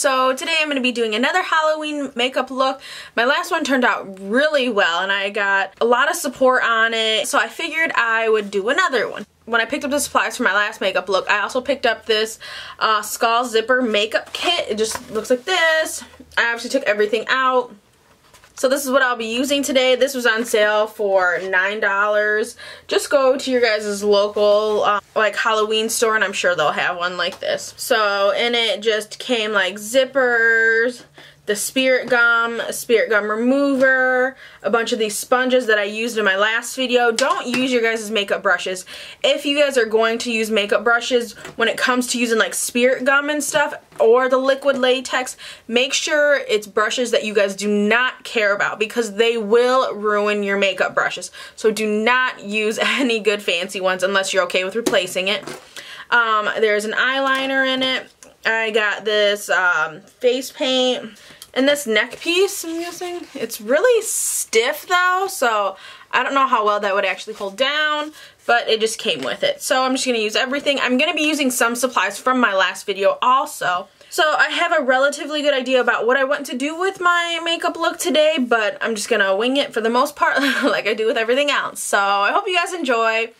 So today I'm going to be doing another Halloween makeup look. My last one turned out really well and I got a lot of support on it, so I figured I would do another one. When I picked up the supplies for my last makeup look, I also picked up this Skull Zipper makeup kit. It just looks like this. I obviously took everything out. So this is what I'll be using today. This was on sale for $9. Just go to your guys' local like Halloween store and I'm sure they'll have one like this. So in it just came like zippers, the spirit gum remover, a bunch of these sponges that I used in my last video. Don't use your guys' makeup brushes. If you guys are going to use makeup brushes, when it comes to using like spirit gum and stuff, or the liquid latex, make sure it's brushes that you guys do not care about, because they will ruin your makeup brushes. So do not use any good fancy ones unless you're okay with replacing it. There's an eyeliner in it. I got this face paint and this neck piece, I'm guessing. It's really stiff though, so I don't know how well that would actually hold down, but it just came with it. So I'm just going to use everything. I'm going to be using some supplies from my last video also. So I have a relatively good idea about what I want to do with my makeup look today, but I'm just going to wing it for the most part like I do with everything else. So I hope you guys enjoy.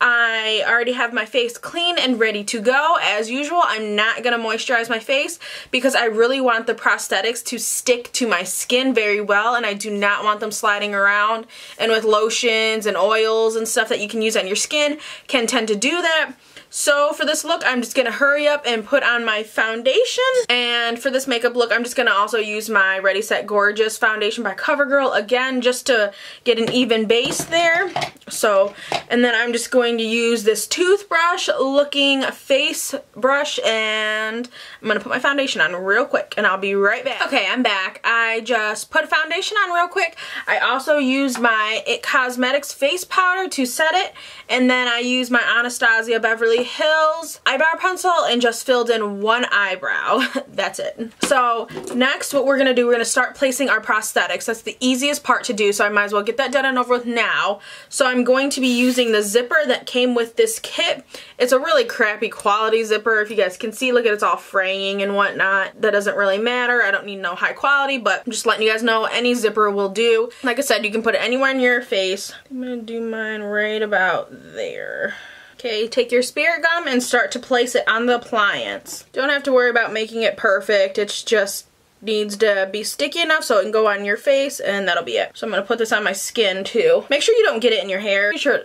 I already have my face clean and ready to go. As usual, I'm not going to moisturize my face because I really want the prosthetics to stick to my skin very well, and I do not want them sliding around, and with lotions and oils and stuff that you can use on your skin can tend to do that. So for this look, I'm just going to hurry up and put on my foundation. And for this makeup look, I'm just going to also use my Ready Set Gorgeous foundation by CoverGirl, again, just to get an even base there. So, and then I'm just going to use this toothbrush looking face brush, and I'm going to put my foundation on real quick and I'll be right back. Okay, I'm back. I just put foundation on real quick. I also used my It Cosmetics face powder to set it, and then I used my Anastasia Beverly Hills eyebrow pencil and just filled in one eyebrow. That's it. So next what we're going to do, we're going to start placing our prosthetics. That's the easiest part to do, so I might as well get that done and over with now. So I'm going to be using the zipper that came with this kit. It's a really crappy quality zipper. If you guys can see, look at it, it's all fraying and whatnot. That doesn't really matter. I don't need no high quality, but I'm just letting you guys know any zipper will do. Like I said, you can put it anywhere in your face. I'm going to do mine right about there. Okay, take your spirit gum and start to place it on the appliance. Don't have to worry about making it perfect. It just needs to be sticky enough so it can go on your face, and that'll be it. So I'm going to put this on my skin too. Make sure you don't get it in your hair. Make sure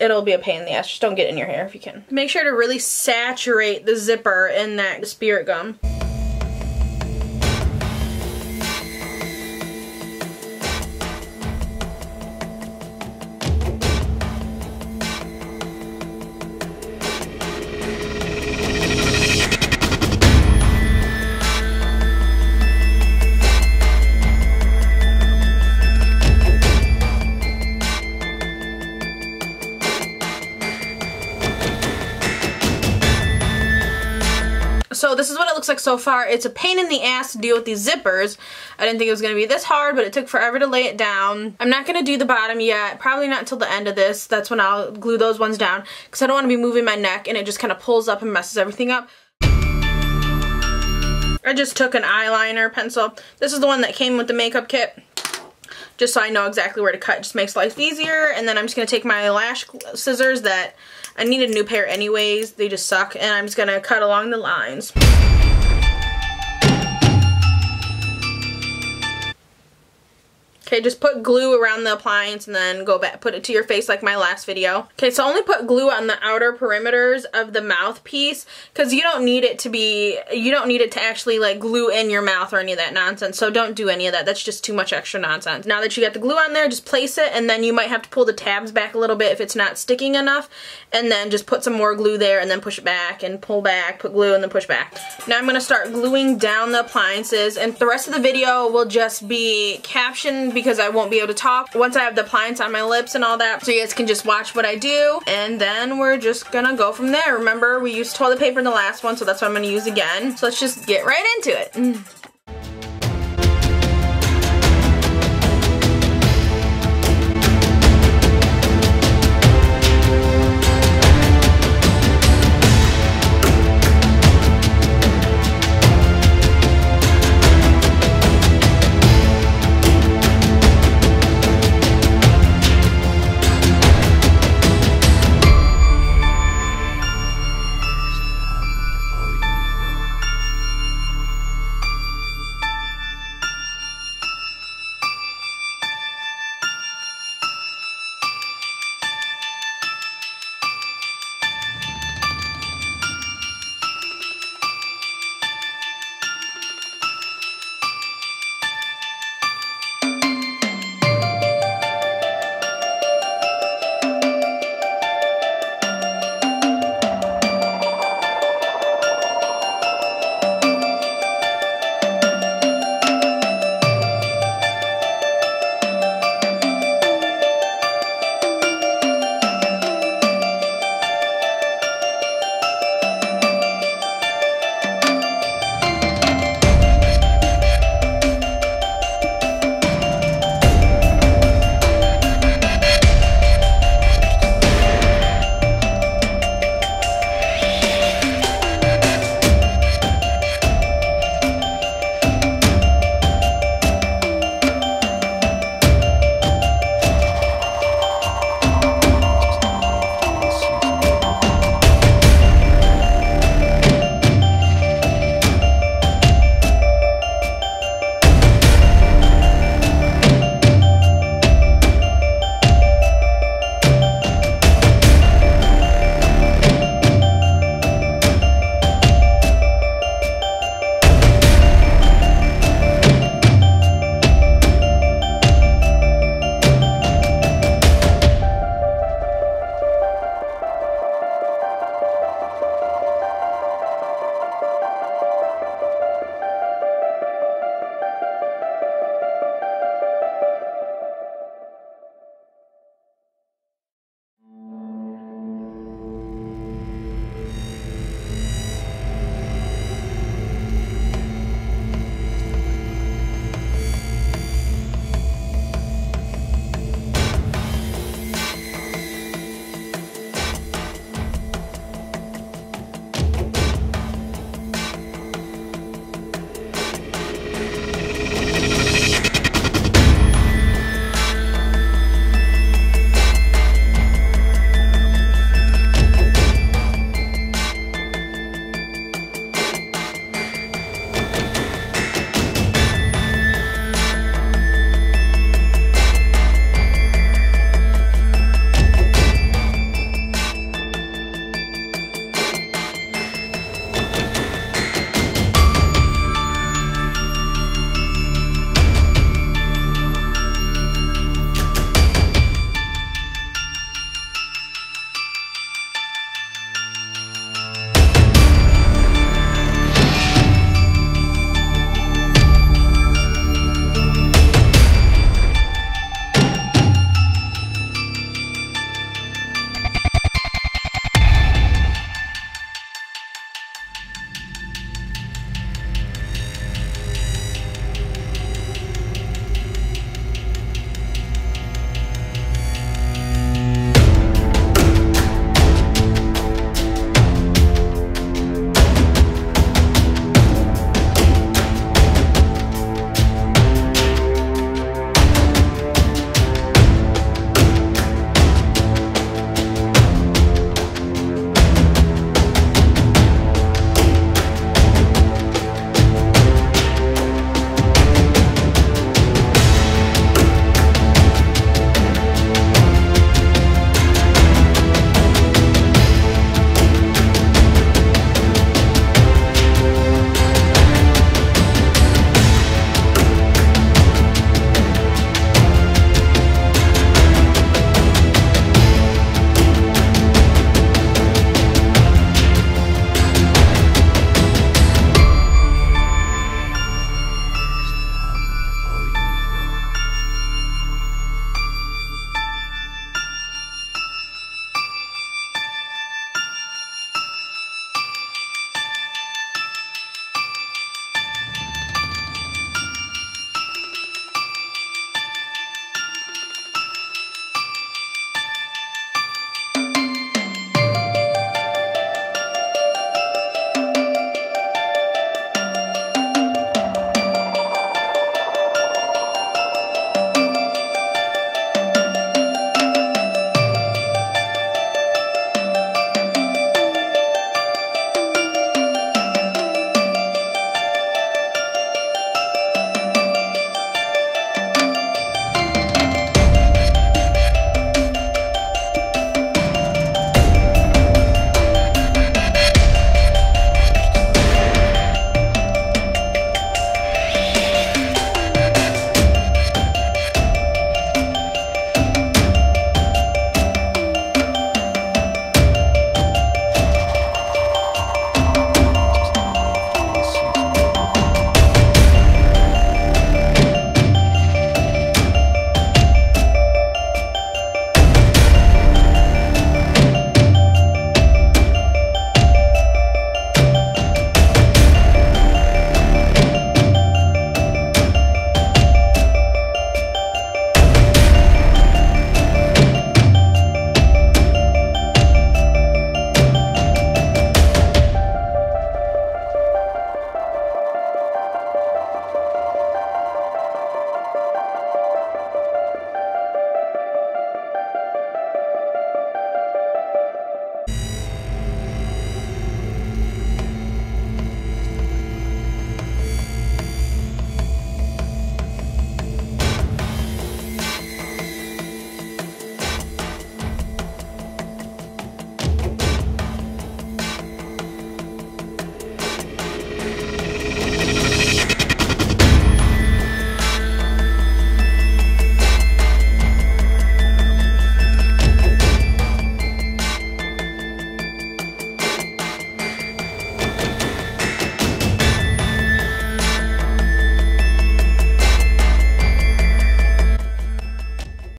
it'll be a pain in the ass. Just don't get it in your hair if you can. Make sure to really saturate the zipper in that spirit gum. So this is what it looks like so far. It's a pain in the ass to deal with these zippers. I didn't think it was going to be this hard, but it took forever to lay it down. I'm not going to do the bottom yet. Probably not until the end of this. That's when I'll glue those ones down, because I don't want to be moving my neck and it just kind of pulls up and messes everything up. I just took an eyeliner pencil. This is the one that came with the makeup kit, just so I know exactly where to cut. It just makes life easier. And then I'm just going to take my lash scissors that I need a new pair anyways. They just suck. And I'm just going to cut along the lines. Okay, just put glue around the appliance and then go back, put it to your face like my last video. Okay, so only put glue on the outer perimeters of the mouthpiece, because you don't need it to be, you don't need it to actually like glue in your mouth or any of that nonsense. So don't do any of that. That's just too much extra nonsense. Now that you got the glue on there, just place it, and then you might have to pull the tabs back a little bit if it's not sticking enough, and then just put some more glue there and then push it back and pull back, put glue and then push back. Now I'm going to start gluing down the appliances, and the rest of the video will just be captioned because I won't be able to talk once I have the appliance on my lips and all that, so you guys can just watch what I do, and then we're just gonna go from there. Remember, we used toilet paper in the last one, so that's what I'm gonna use again. So let's just get right into it.